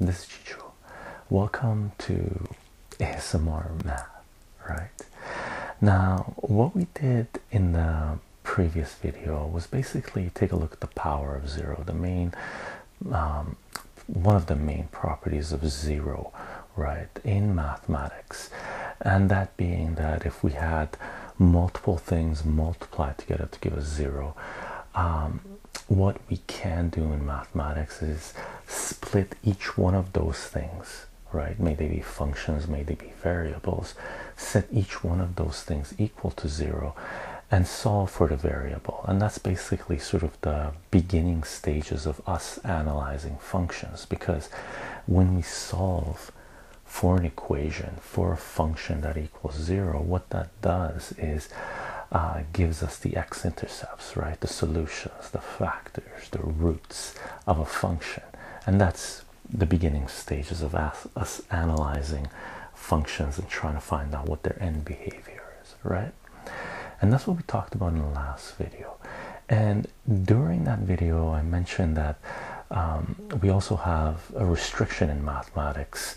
This is Chycho. Welcome to ASMR math, right? Now, what we did in the previous video was basically take a look at the power of zero, the main, one of the main properties of zero, right, in mathematics. And that being that if we had multiple things multiplied together to give us zero, what we can do in mathematics is split each one of those things, right? May they be functions, may they be variables. Set each one of those things equal to zero and solve for the variable. And that's basically sort of the beginning stages of us analyzing functions, because when we solve for an equation, for a function that equals zero, what that does is gives us the x-intercepts, right? The solutions, the factors, the roots of a function. And that's the beginning stages of us analyzing functions and trying to find out what their end behavior is, right? And that's what we talked about in the last video. And during that video, I mentioned that we also have a restriction in mathematics,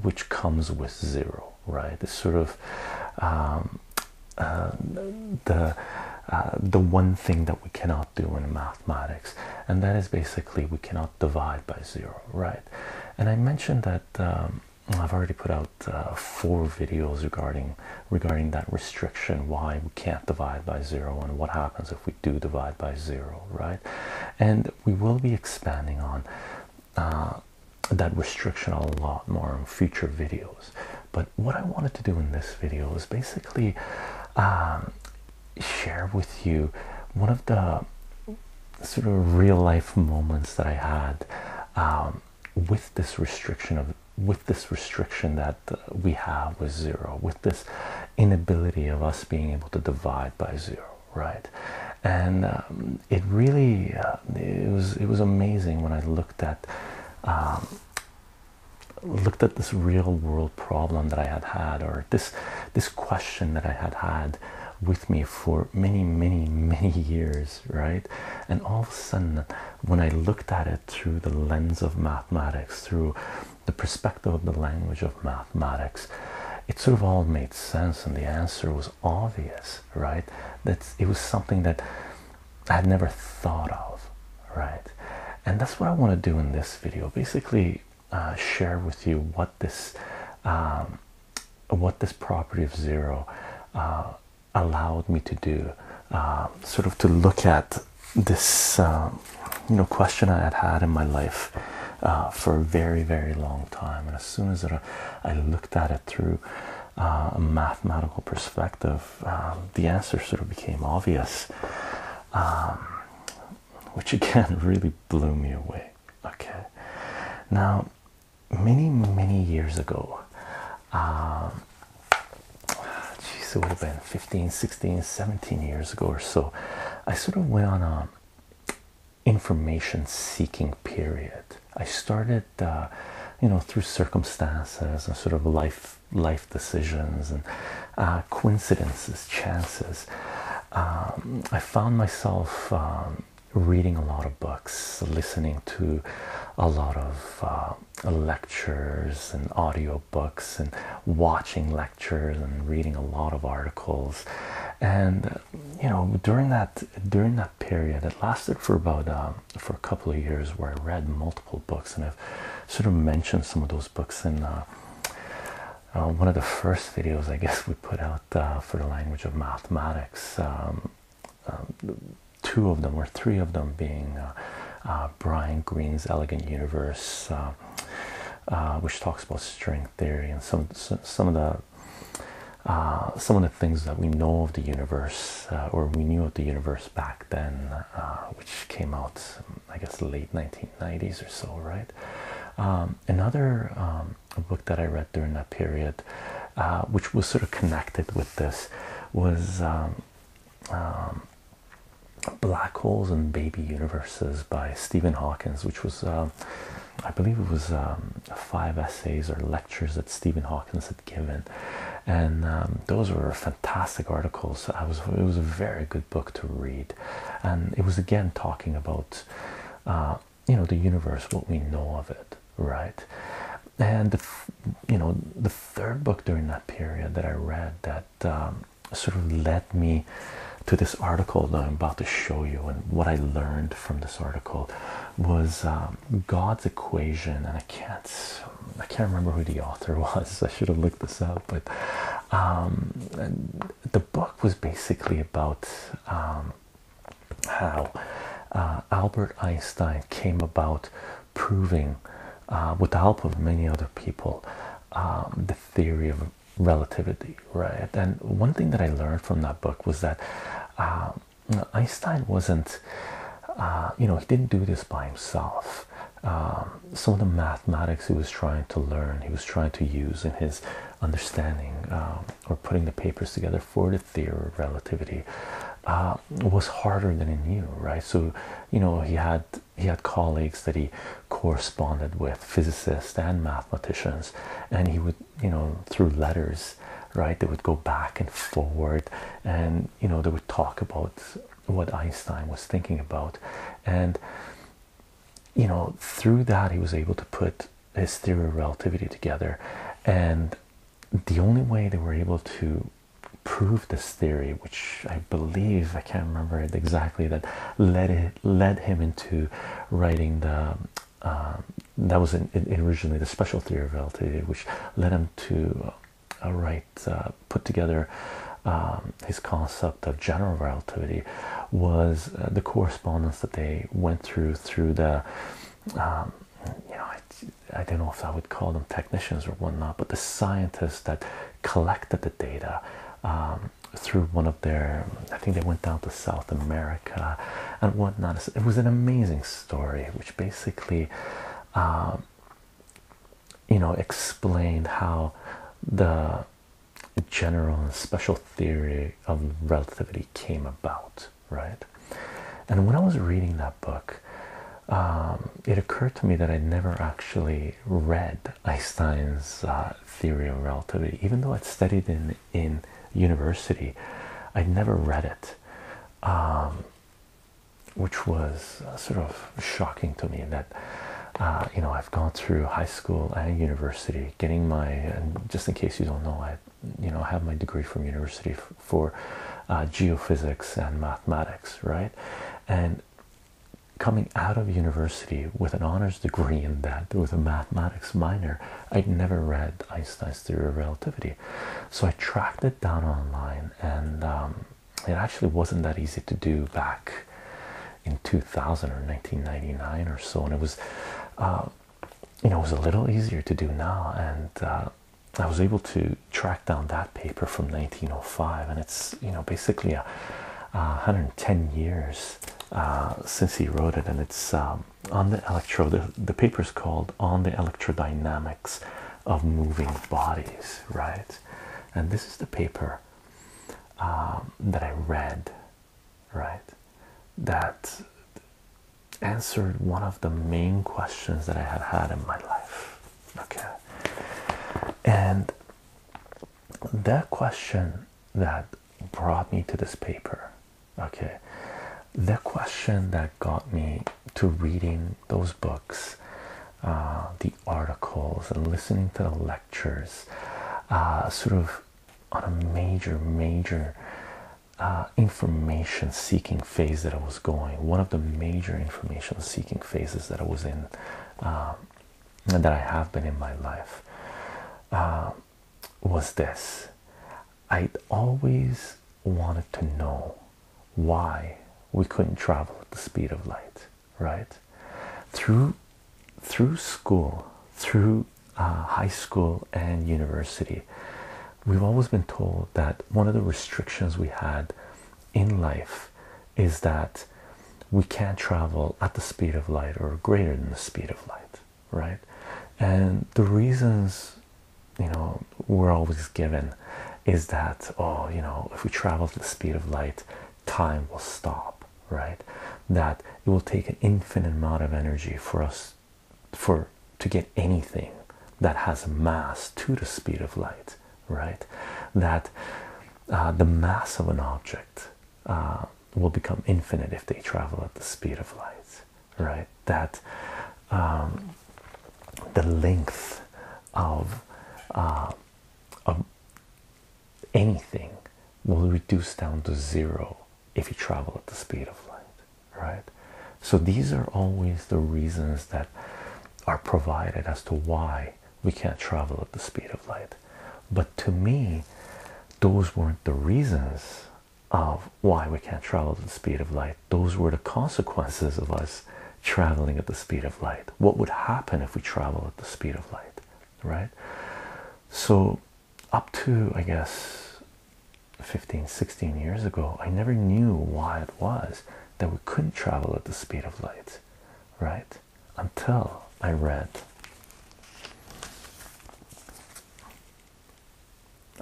which comes with zero, right? It's sort of the one thing that we cannot do in mathematics, and that is basically we cannot divide by zero, right? And I mentioned that I've already put out 4 videos regarding that restriction, why we can't divide by zero and what happens if we do divide by zero, right? And we will be expanding on that restriction a lot more in future videos. But what I wanted to do in this video is basically share with you one of the sort of real life moments that I had with this restriction that we have with zero, with this inability of us being able to divide by zero, right? And it really it was amazing when I looked at this real world problem that I had, or this question that I had with me for many years, right? And all of a sudden, when I looked at it through the lens of mathematics, through the perspective of the language of mathematics, it sort of all made sense, and the answer was obvious, right? It was something that I had never thought of, right? And that's what I want to do in this video, basically share with you what this property of zero allowed me to do, sort of to look at this question I had in my life for a very long time. And as soon as I looked at it through a mathematical perspective, the answer sort of became obvious, which again really blew me away. Okay, now many years ago, geez, it would have been 15, 16, 17 years ago or so, I sort of went on a information seeking period. I started, through circumstances and sort of life decisions and coincidences, chances, I found myself reading a lot of books, listening to a lot of lectures and audio books, and watching lectures and reading a lot of articles. And during that period, it lasted for about for a couple of years, where I read multiple books. And I've sort of mentioned some of those books in one of the first videos, I guess, we put out for the language of mathematics. 2 of them or 3 of them being Brian Greene's Elegant Universe, which talks about string theory and some of the things that we know of the universe, or we knew of the universe back then, which came out, I guess, late 1990s or so, right? Another book that I read during that period, which was sort of connected with this, was Black Holes and Baby Universes by Stephen Hawking, which was I believe it was 5 essays or lectures that Stephen Hawking had given. And those were fantastic articles. It was a very good book to read, and it was again talking about you know, the universe, what we know of it, right? And the, you know, the third book during that period that I read that sort of led me to this article that I'm about to show you, and what I learned from this article was God's Equation. And I can't remember who the author was. I should have looked this up, but the book was basically about how Albert Einstein came about proving, with the help of many other people, the theory of relativity, right? And one thing that I learned from that book was that Einstein wasn't, you know, he didn't do this by himself. Some of the mathematics he was trying to learn, he was trying to use in his understanding or putting the papers together for the theory of relativity, was harder than he knew, right? So, you know, he had colleagues that he corresponded with, physicists and mathematicians, and he would, you know, through letters, right, they would go back and forward, and, you know, they would talk about what Einstein was thinking about. And, you know, through that he was able to put his theory of relativity together. And the only way they were able to prove this theory, which I believe, I can't remember it exactly, that led him into writing the that was originally the special theory of relativity, which led him to put together his concept of general relativity, was the correspondence that they went through the you know, I don't know if I would call them technicians or whatnot, but the scientists that collected the data through one of their, I think they went down to South America and whatnot. It was an amazing story, which basically you know, explained how the general and special theory of relativity came about, right? And when I was reading that book, it occurred to me that I never actually read Einstein's theory of relativity. Even though I'd studied in university, I'd never read it, which was sort of shocking to me, that you know, I've gone through high school and university getting my, and just in case you don't know, I, you know, have my degree from university for geophysics and mathematics, right? And coming out of university with an honors degree in that, with a mathematics minor, I'd never read Einstein's theory of relativity. So I tracked it down online, and it actually wasn't that easy to do back in 2000 or 1999 or so. And it was, you know, it was a little easier to do now. And I was able to track down that paper from 1905, and it's, you know, basically a 110 years since he wrote it. And it's on the the paper's called "On the Electrodynamics of Moving Bodies," right? And this is the paper that I read, right, that answered one of the main questions that I had had in my life, okay? And that question that brought me to this paper, okay, the question that got me to reading those books, the articles, and listening to the lectures, sort of on a major information seeking phase that I was going, one of the major information seeking phases that I was in, and that I have been in my life, was this. I'd always wanted to know why we couldn't travel at the speed of light, right? Through school, through high school and university, we've always been told that one of the restrictions we had in life is that we can't travel at the speed of light or greater than the speed of light, right? And the reasons, you know, we're always given is that, oh, you know, if we travel at the speed of light, time will stop, right? That it will take an infinite amount of energy for us to get anything that has mass to the speed of light, right? That the mass of an object will become infinite if they travel at the speed of light, right? That the length of anything will reduce down to zero if you travel at the speed of light, right? So these are always the reasons that are provided as to why we can't travel at the speed of light. But to me, those weren't the reasons of why we can't travel at the speed of light. Those were the consequences of us traveling at the speed of light. What would happen if we travel at the speed of light, right? So up to, I guess, 15-16 years ago, I never knew why it was that we couldn't travel at the speed of light, right? Until I read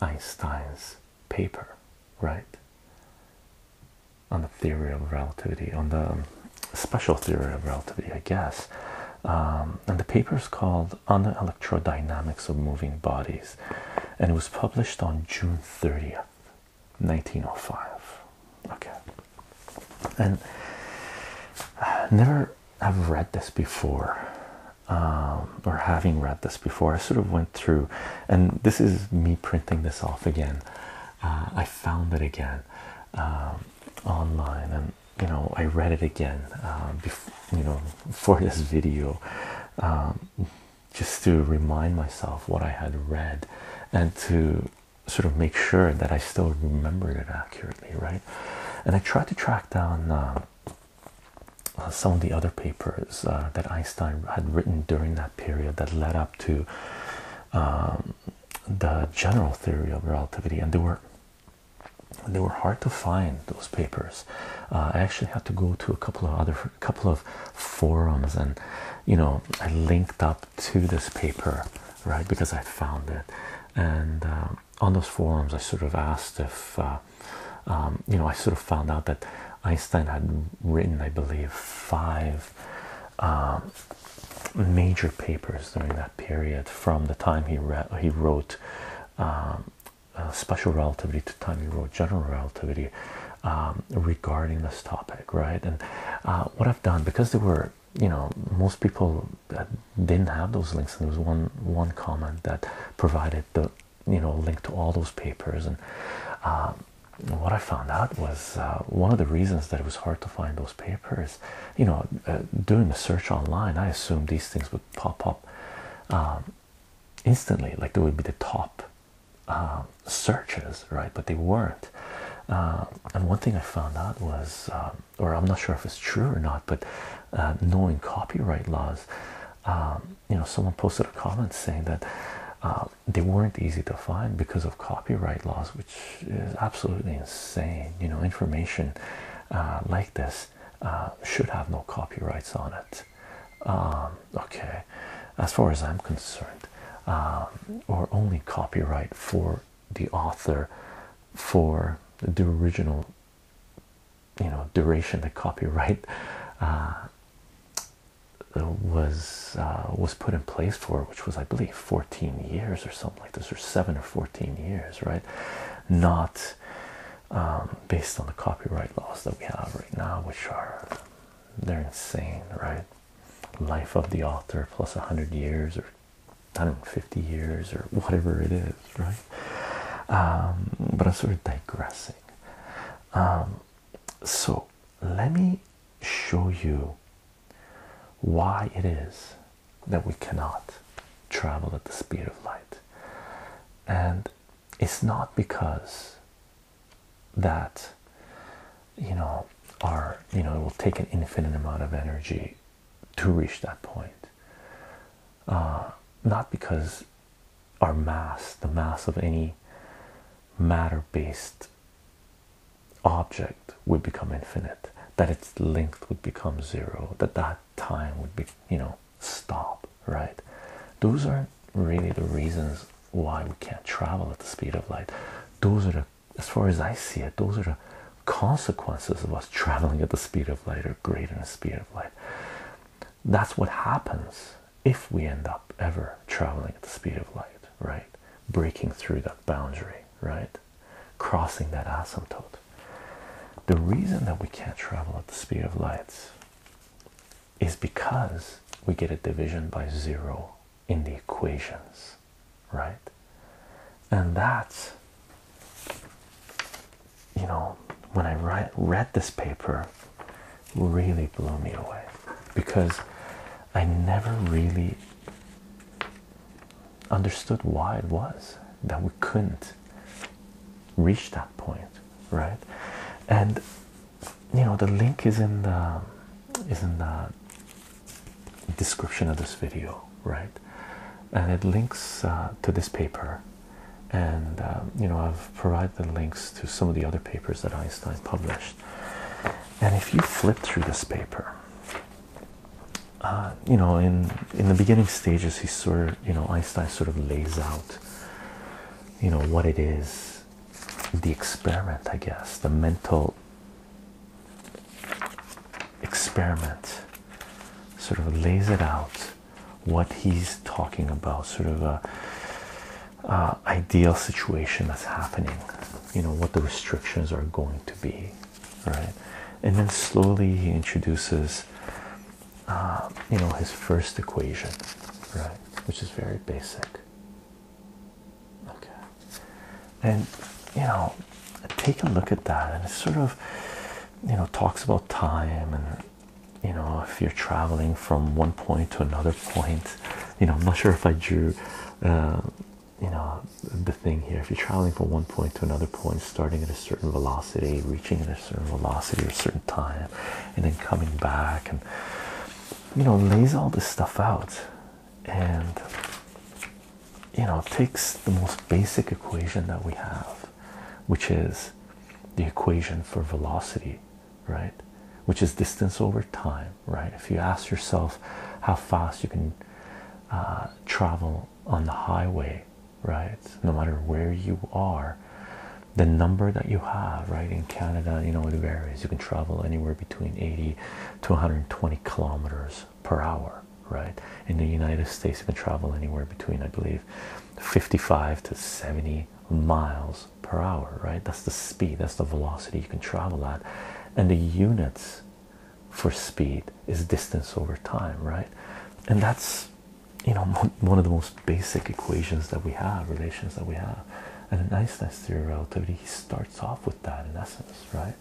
Einstein's paper, right, on the theory of relativity, on the special theory of relativity, I guess. And the paper is called On the Electrodynamics of Moving Bodies, and it was published on June 30th, 1905. Okay, and never have read this before, or having read this before, I sort of went through, and this is me printing this off again. I found it again online, and you know, I read it again before, you know, for this video, just to remind myself what I had read and to sort of make sure that I still remembered it accurately, right? And I tried to track down some of the other papers that Einstein had written during that period that led up to the general theory of relativity, and they were hard to find, those papers. I actually had to go to a couple of forums, and you know, I linked up to this paper, right, because I found it. And on those forums, I sort of asked if you know, I sort of found out that Einstein had written, I believe, 5 major papers during that period, from the time he wrote special relativity to the time he wrote general relativity, regarding this topic, right? And what I've done, because there were, you know, most people that didn't have those links, and there was one comment that provided the, you know, link to all those papers. And what I found out was one of the reasons that it was hard to find those papers, you know, doing the search online, I assumed these things would pop up instantly, like they would be the top searches, right? But they weren't. And one thing I found out was, or I'm not sure if it's true or not, but knowing copyright laws, you know, someone posted a comment saying that they weren't easy to find because of copyright laws, which is absolutely insane. You know, information like this should have no copyrights on it. Okay, as far as I'm concerned, or only copyright for the author for the original, you know, duration that copyright was put in place for, which was, I believe, 14 years or something like this, or 7 or 14 years, right? Not based on the copyright laws that we have right now, which are, they're insane, right? Life of the author plus 100 years or 150 years or whatever it is, right? But I'm sort of digressing. So let me show you why it is that we cannot travel at the speed of light. And it's not because that, you know, our, you know, it will take an infinite amount of energy to reach that point, not because our mass, the mass of any matter-based object, would become infinite, that its length would become zero, that time would be, you know, stop, right? Those aren't really the reasons why we can't travel at the speed of light. Those are the, as far as I see it, those are the consequences of us traveling at the speed of light, or greater than the speed of light. That's what happens if we end up ever traveling at the speed of light, right? Breaking through that boundary, right? Crossing that asymptote. The reason that we can't travel at the speed of light is because we get a division by zero in the equations, right? And that's, you know, when I read this paper, really blew me away, because I never really understood why it was that we couldn't reach that point, right? And you know, the link is in the description of this video, right? And it links to this paper, and you know, I've provided the links to some of the other papers that Einstein published. And if you flip through this paper, you know, in the beginning stages, he sort of, you know, Einstein sort of lays out, you know, what it is, the experiment, I guess, the mental experiment, sort of lays it out, what he's talking about, sort of a ideal situation that's happening, you know, what the restrictions are going to be, right? And then slowly he introduces, you know, his first equation, right, which is very basic. Okay, and you know, take a look at that, and it sort of, you know, talks about time, and you know, if you're traveling from one point to another point, you know, I'm not sure if I drew, you know, the thing here, if you're traveling from one point to another point, starting at a certain velocity, reaching at a certain velocity or a certain time, and then coming back, and you know, lays all this stuff out, and you know, takes the most basic equation that we have, which is the equation for velocity, right, which is distance over time, right? If you ask yourself how fast you can travel on the highway, right, no matter where you are, the number that you have, right? In Canada, you know, it varies. You can travel anywhere between 80 to 120 kilometers per hour, right? In the United States, you can travel anywhere between, I believe, 55 to 70 miles per hour, right? That's the speed, that's the velocity you can travel at, and the units for speed is distance over time, right? And that's, you know, one of the most basic equations that we have, relations that we have. And in Einstein's theory of relativity, he starts off with that in essence, right?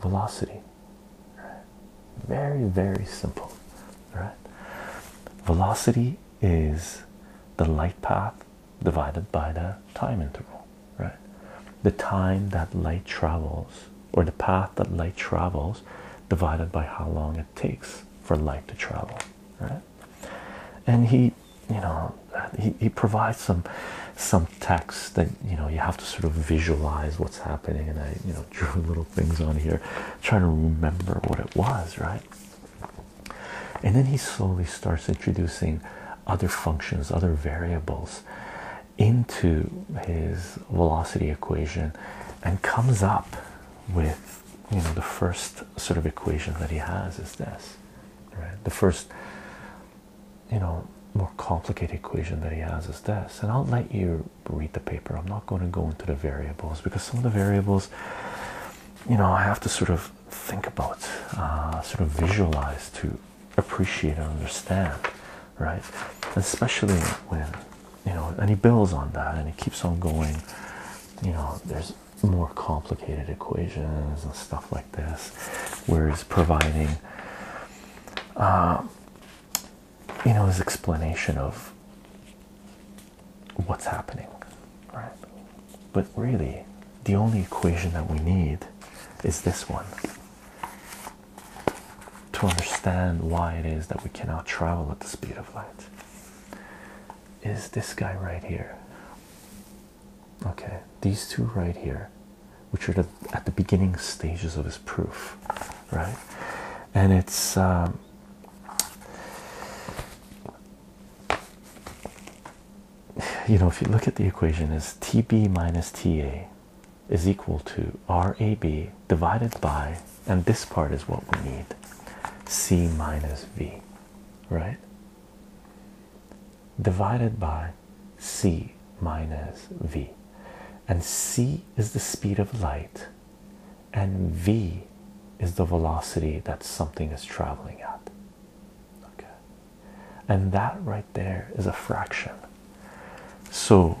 Velocity, right? Very, very simple, right? Velocity is the light path divided by the time interval, right? The time that light travels, or the path that light travels, divided by how long it takes for light to travel, right? And he, you know, he provides some text that, you know, you have to sort of visualize what's happening, and I, you know, drew little things on here trying to remember what it was, right? And then he slowly starts introducing other functions, other variables into his velocity equation, and comes up with, you know, the first sort of equation that he has is this, right? The first, you know, more complicated equation that he has is this, and I'll let you read the paper. I'm not going to go into the variables, because some of the variables, you know, I have to sort of think about, sort of visualize to appreciate and understand, right? Especially when, you know, and he builds on that, and he keeps on going, you know, there's more complicated equations and stuff like this, where he's providing, you know, his explanation of what's happening, right? But really, the only equation that we need is this one, to understand why it is that we cannot travel at the speed of light, is this guy right here. Okay, these two right here, which are at the beginning stages of his proof, right? And it's, you know, if you look at the equation, is TB minus TA is equal to RAB divided by, and this part is what we need, C minus V, right? Divided by C minus V. And C is the speed of light, and V is the velocity that something is traveling at, and that right there is a fraction. So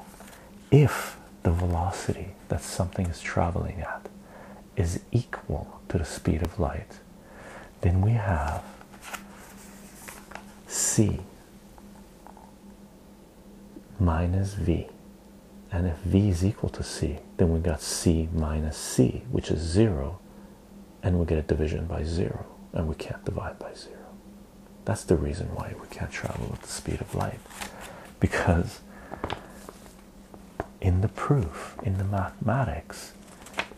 if the velocity that something is traveling at is equal to the speed of light, then we have c minus v, and if v is equal to c, then we got c minus c, which is 0, and we get a division by 0, and we can't divide by 0. That's the reason why we can't travel at the speed of light, because in the proof, in the mathematics,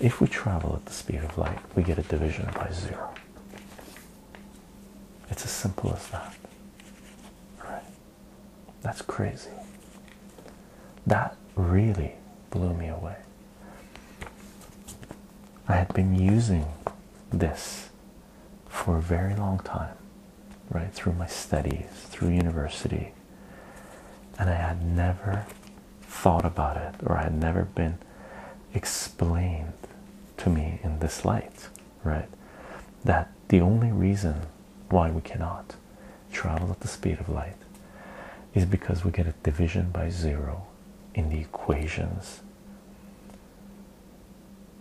if we travel at the speed of light, we get a division by 0. It's as simple as that. All right. That's crazy. That really blew me away. I had been using this for a very long time, right, through my studies, through university, and I had never thought about it, or I had never been explained to me in this light, right, that the only reason why we cannot travel at the speed of light is because we get a division by 0 in the equations,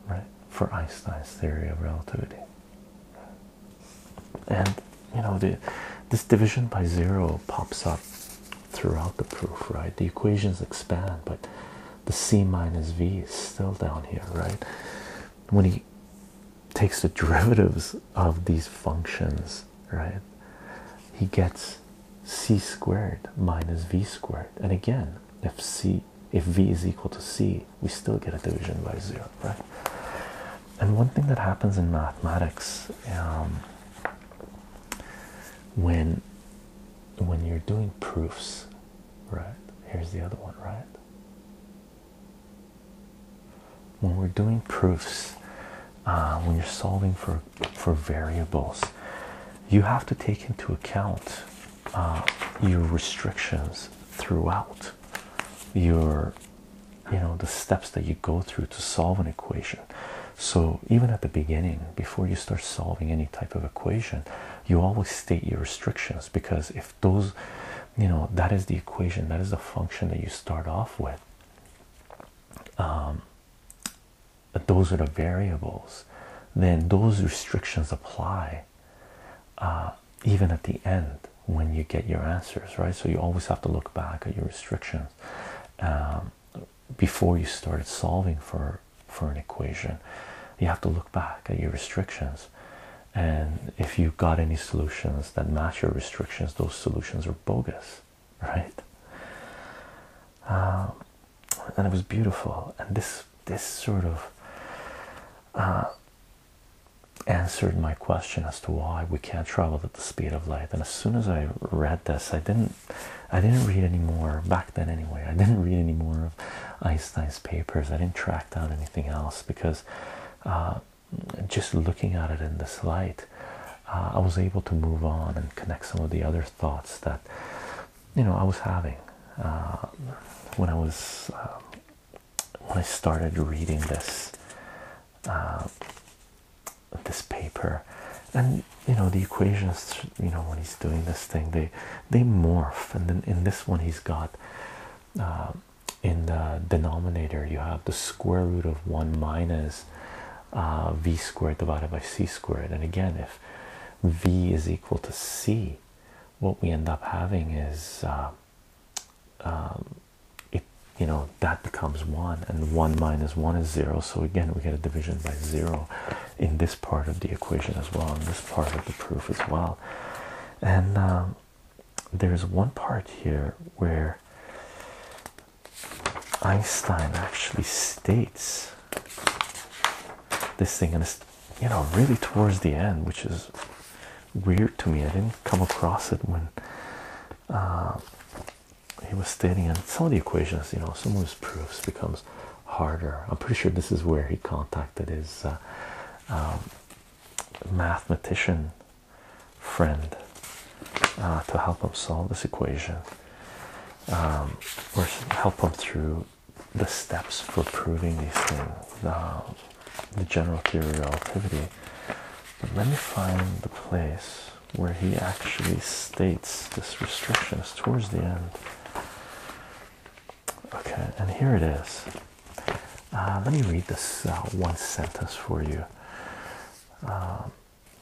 right, for Einstein's theory of relativity. And you know, this division by 0 pops up throughout the proof, right? The equations expand, but the c minus v is still down here, right? When he takes the derivatives of these functions, right, he gets c squared minus v squared, and again, if v is equal to c, we still get a division by 0, right? And one thing that happens in mathematics, when you're doing proofs, right, here's the other one, right, when we're doing proofs, when you're solving for variables, you have to take into account your restrictions throughout your, you know, the steps that you go through to solve an equation. So even at the beginning, before you start solving any type of equation, you always state your restrictions, because if those, you know, that is the equation, that is the function that you start off with, those are the variables, then those restrictions apply even at the end when you get your answers, right? So you always have to look back at your restrictions before you started solving for an equation. You have to look back at your restrictions, and if you got any solutions that match your restrictions, those solutions are bogus, right? And it was beautiful, and this sort of answered my question as to why we can't travel at the speed of light. And as soon as I read this, I didn't read any more back then anyway. I didn't read any more of Einstein's papers. I didn't track down anything else, because just looking at it in this light, I was able to move on and connect some of the other thoughts that, you know, I was having when I started reading this this paper. And you know, the equations, you know, when he's doing this thing, they morph, and then in this one he's got in the denominator you have the square root of 1 minus v squared divided by c squared, and again, if v is equal to c, what we end up having is you know, that becomes 1, and 1 minus 1 is 0, so again we get a division by 0 in this part of the equation as well, in this part of the proof as well. And there's one part here where Einstein actually states this thing, and it's, you know, really towards the end, which is weird to me. I didn't come across it when he was stating, and some of the equations, you know, some of his proofs becomes harder. I'm pretty sure this is where he contacted his mathematician friend to help him solve this equation, or help him through the steps for proving these things, the general theory of relativity. But let me find the place where he actually states this restriction is towards the end. Okay, and here it is. Let me read this one sentence for you.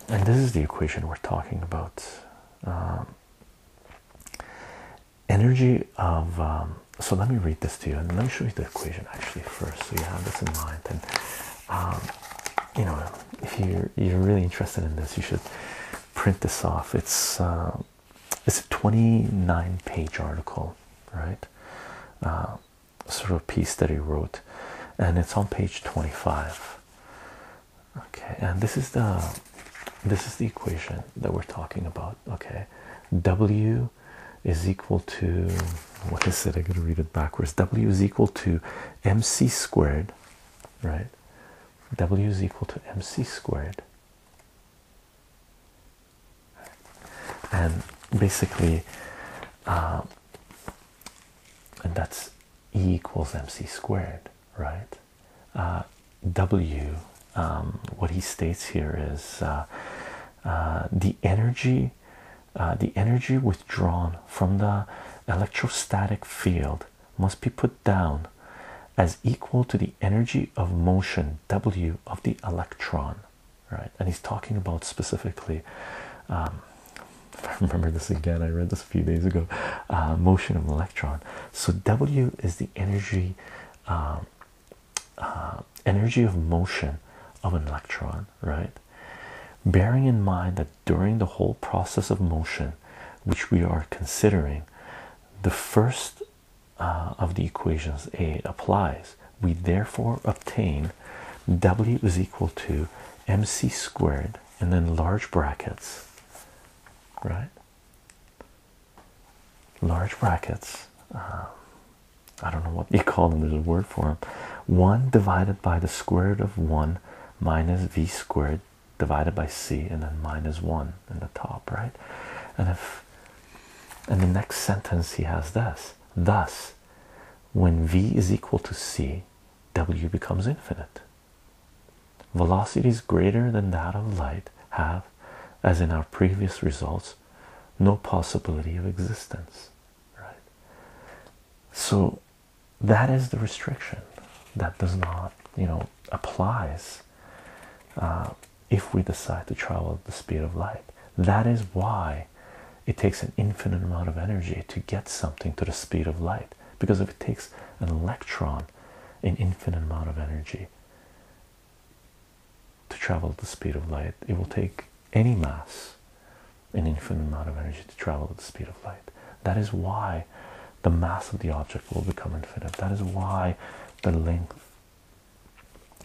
And this is the equation we're talking about. Energy of... so let me read this to you, and let me show you the equation actually first, so you have this in mind. And you know, if you're really interested in this, you should print this off. It's a 29-page article, right? Sort of piece that he wrote, and it's on page 25. Okay, and this is the equation that we're talking about. Okay, W is equal to, what is it? I gotta read it backwards. W is equal to mc squared, right? W is equal to mc squared, and basically, and that's E equals mc squared, right? W, what he states here is the energy withdrawn from the electrostatic field must be put down as equal to the energy of motion W of the electron, right? And he's talking about specifically, if I remember this again, I read this a few days ago, motion of an electron. So W is the energy energy of motion of an electron, right? Bearing in mind that during the whole process of motion, which we are considering, the first of the equations A applies. We therefore obtain W is equal to mc squared, and then large brackets, right? Large brackets. I don't know what you call them. There's a word for them. 1 divided by the square root of 1 minus v squared divided by c, and then minus 1 in the top, right? And if, and the next sentence he has this: thus, when v is equal to c, w becomes infinite. Velocities greater than that of light have, as in our previous results, no possibility of existence, right? So that is the restriction that does not, you know, applies if we decide to travel at the speed of light. That is why it takes an infinite amount of energy to get something to the speed of light, because if it takes an electron an infinite amount of energy to travel at the speed of light, it will take any mass an infinite amount of energy to travel at the speed of light. That is why the mass of the object will become infinite. That is why the length,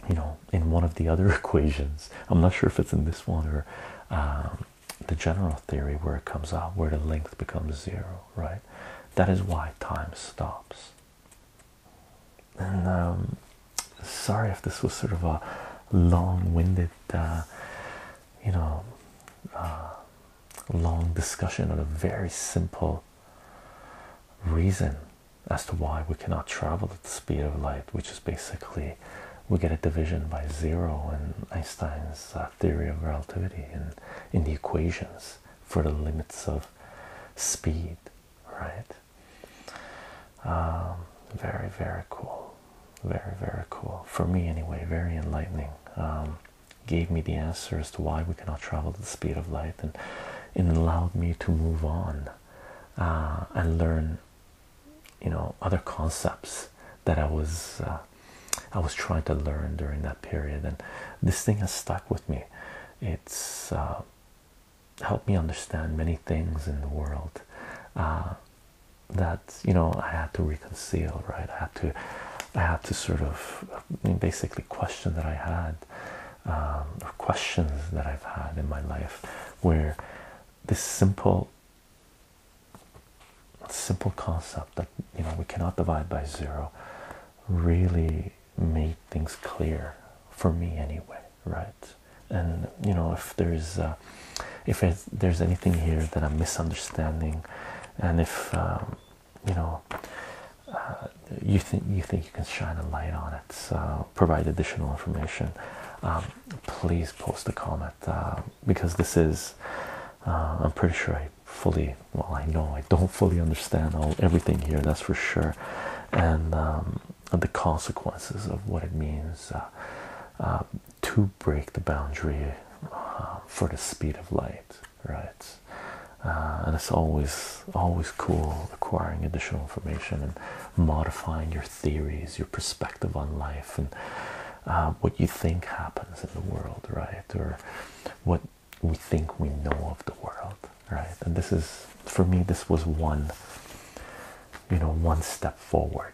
you know, in one of the other equations, I'm not sure if it's in this one or the general theory where it comes out, where the length becomes 0, right? That is why time stops. And sorry if this was sort of a long-winded, you know, long discussion on a very simple reason as to why we cannot travel at the speed of light, which is basically we get a division by 0 in Einstein's theory of relativity and in the equations for the limits of speed, right? Very, very cool. Very, very cool. For me anyway, very enlightening. Gave me the answer as to why we cannot travel to the speed of light, and allowed me to move on and learn, you know, other concepts that I was trying to learn during that period, and this thing has stuck with me. It's helped me understand many things in the world that, you know, I had to reconcile, right? I had to sort of basically question that I had, or questions that I've had in my life, where this simple concept that, you know, we cannot divide by 0 really made things clear for me anyway, right? And, you know, if there's anything here that I'm misunderstanding, and if you know, you think you can shine a light on it, provide additional information, please post a comment, because this is I'm pretty sure I fully, well, I know I don't fully understand everything here, that's for sure, and the consequences of what it means to break the boundary for the speed of light, right? And it's always cool acquiring additional information and modifying your theories, your perspective on life, and what you think happens in the world, right? Or what we think we know of the world, right? And this is, for me, this was one, you know, one step forward,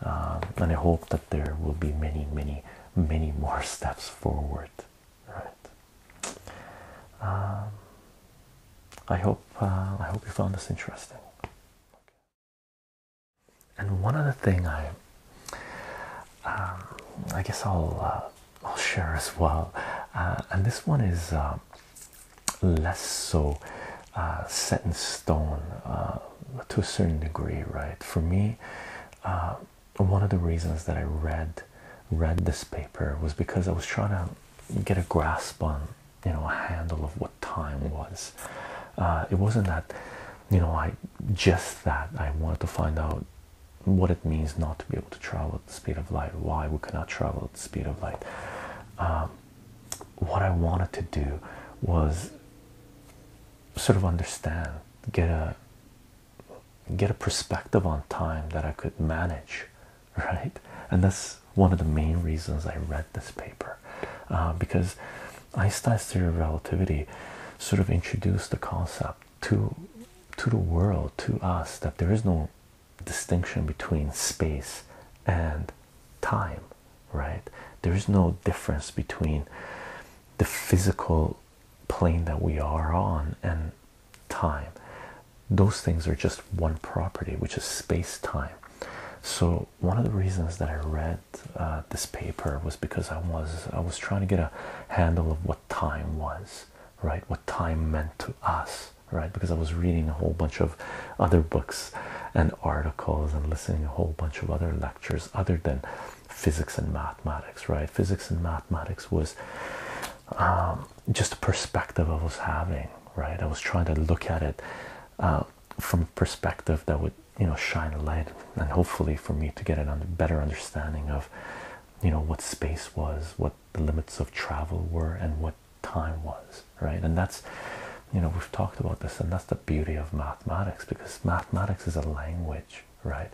and I hope that there will be many more steps forward, right? I hope you found this interesting. Okay. And one other thing I guess I'll share as well, and this one is less so set in stone to a certain degree, right? For me, one of the reasons that I read this paper was because I was trying to get a grasp on, you know, a handle of what time was. It wasn't that, you know, I wanted to find out what it means not to be able to travel at the speed of light, why we cannot travel at the speed of light. What I wanted to do was sort of understand, get a perspective on time that I could manage, right? And that's one of the main reasons I read this paper, because Einstein's theory of relativity sort of introduced the concept to the world, to us, that there is no distinction between space and time, right? There is no difference between the physical plane that we are on and time. Those things are just one property, which is space-time. So one of the reasons that I read this paper was because I was trying to get a handle of what time was, right? What time meant to us, right? Because I was reading a whole bunch of other books and articles and listening to a whole bunch of other lectures other than physics and mathematics, right? Physics and mathematics was just a perspective I was having, right? I was trying to look at it from a perspective that would, you know, shine a light, and hopefully for me to get a better understanding of, you know, what space was, what the limits of travel were, and what time was, right? And that's, you know, we've talked about this, and that's the beauty of mathematics, because mathematics is a language, right?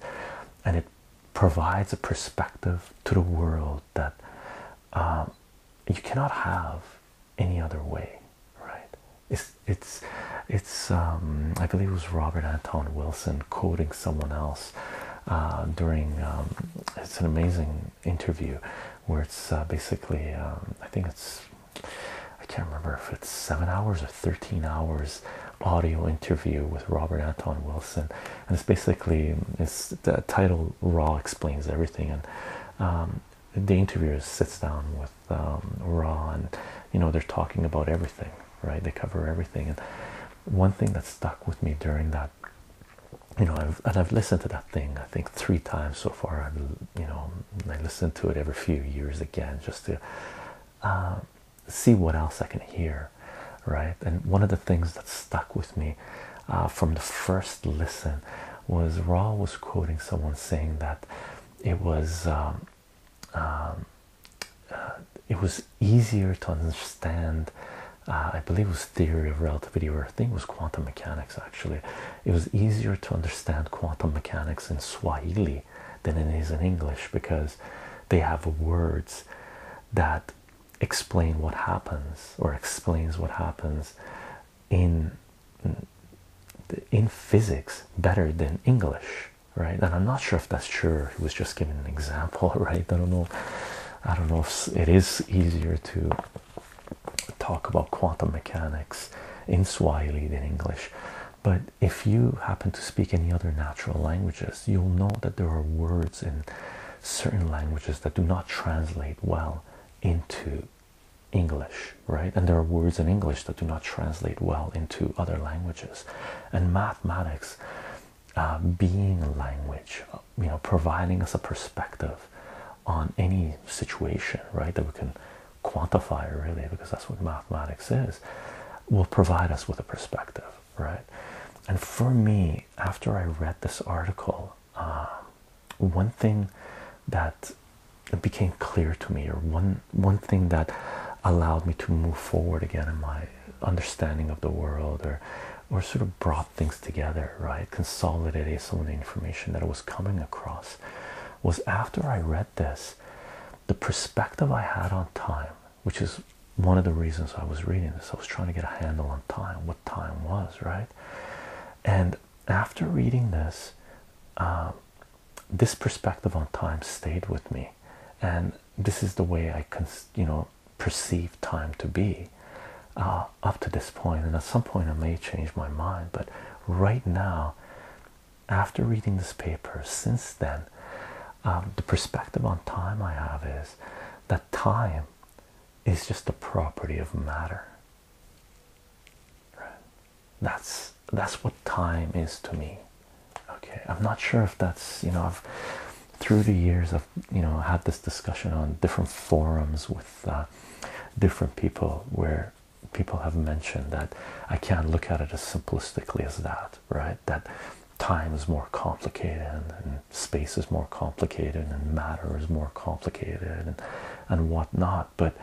And it provides a perspective to the world that you cannot have any other way, right? It's I believe it was Robert Anton Wilson quoting someone else during it's an amazing interview where it's basically I think it's, I can't remember if it's 7 hours or 13 hours audio interview with Robert Anton Wilson, and it's basically, it's the title, Ra Explains Everything, and the interviewer sits down with Ra, and, you know, they're talking about everything, right? They cover everything. And one thing that stuck with me during that, you know, I've listened to that thing I think 3 times so far. You know, I listen to it every few years again just to see what else I can hear, right? And one of the things that stuck with me from the first listen was Ra was quoting someone saying that it was easier to understand, I believe it was theory of relativity, or I think it was quantum mechanics actually. It was easier to understand quantum mechanics in Swahili than it is in English, because they have words that explain what happens, or explains what happens in physics better than English, right? And I'm not sure if that's true. He was just giving an example, right? I don't know if it is easier to talk about quantum mechanics in Swahili than English, but if you happen to speak any other natural languages, you'll know that there are words in certain languages that do not translate well into English, right? And there are words in English that do not translate well into other languages. And mathematics, being a language, you know, providing us a perspective on any situation, right, that we can quantify, really, because that's what mathematics is, will provide us with a perspective, right? And for me, after I read this article, one thing that became clear to me, or one thing that allowed me to move forward again in my understanding of the world, or sort of brought things together, right, consolidated some of the information that I was coming across, was after I read this, the perspective I had on time, which is one of the reasons I was reading this. I was trying to get a handle on time, what time was, right? And after reading this, this perspective on time stayed with me, and this is the way I can, you know, perceive time to be up to this point. And at some point I may change my mind, but right now, after reading this paper, since then, the perspective on time I have is that time is just a property of matter, right? That's what time is to me. Okay, I'm not sure if that's, you know, I've through the years I've, you know, had this discussion on different forums with different people, where people have mentioned that I can't look at it as simplistically as that, right? That time is more complicated, and space is more complicated, and matter is more complicated, and whatnot. But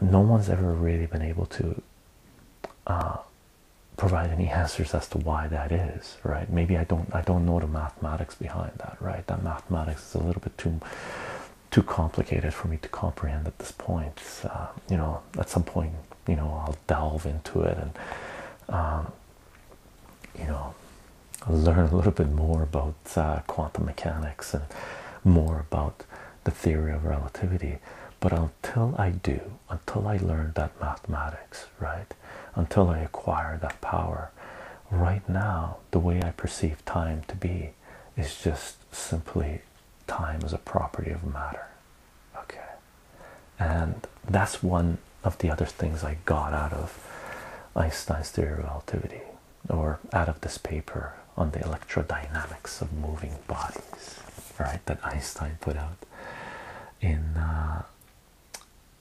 no one's ever really been able to provide any answers as to why that is, right? Maybe I don't know the mathematics behind that, right? That mathematics is a little bit too complicated for me to comprehend at this point. You know, at some point, you know, I'll delve into it and you know, I'll learn a little bit more about quantum mechanics and more about the theory of relativity. But until I do, until I learn that mathematics, right, until I acquire that power, right now the way I perceive time to be is just simply time as a property of matter. Okay, and that's one of the other things I got out of Einstein's theory of relativity, or out of this paper on the electrodynamics of moving bodies, right, that Einstein put out in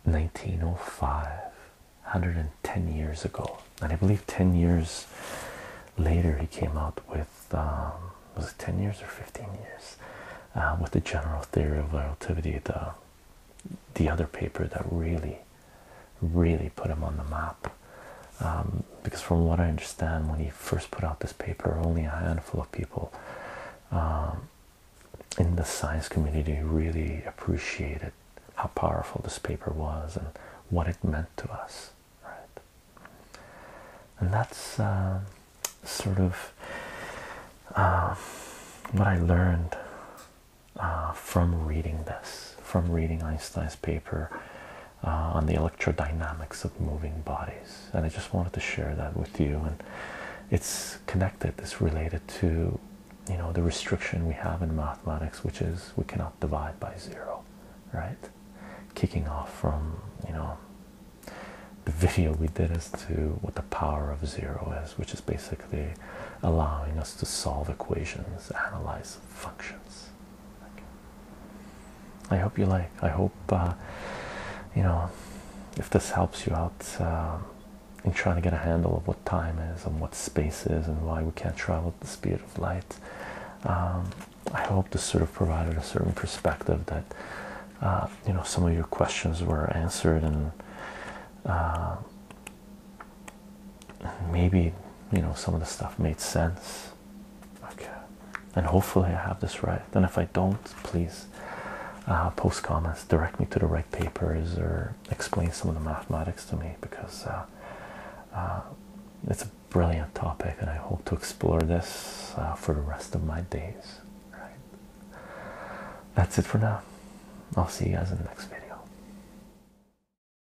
1905, 110 years ago. And I believe 10 years later he came out with was it 10 years or 15 years with the general theory of relativity, the other paper that really put him on the map. Because from what I understand, when he first put out this paper, only a handful of people in the science community really appreciated how powerful this paper was and what it meant to us, right? And that's sort of what I learned from reading this, from reading Einstein's paper on the electrodynamics of moving bodies. And I just wanted to share that with you, and it's connected, it's related to, you know, the restriction we have in mathematics, which is we cannot divide by zero, right? Kicking off from, you know, the video we did as to what the power of zero is, which is basically allowing us to solve equations, analyze functions. Okay. I hope you like, I hope you know, if this helps you out in trying to get a handle of what time is and what space is and why we can't travel at the speed of light. I hope this sort of provided a certain perspective that you know, some of your questions were answered, and maybe, you know, some of the stuff made sense. Okay, and hopefully I have this right, and if I don't, please post comments, direct me to the right papers, or explain some of the mathematics to me, because it's a brilliant topic, and I hope to explore this for the rest of my days, right? That's it for now. I'll see you guys in the next video.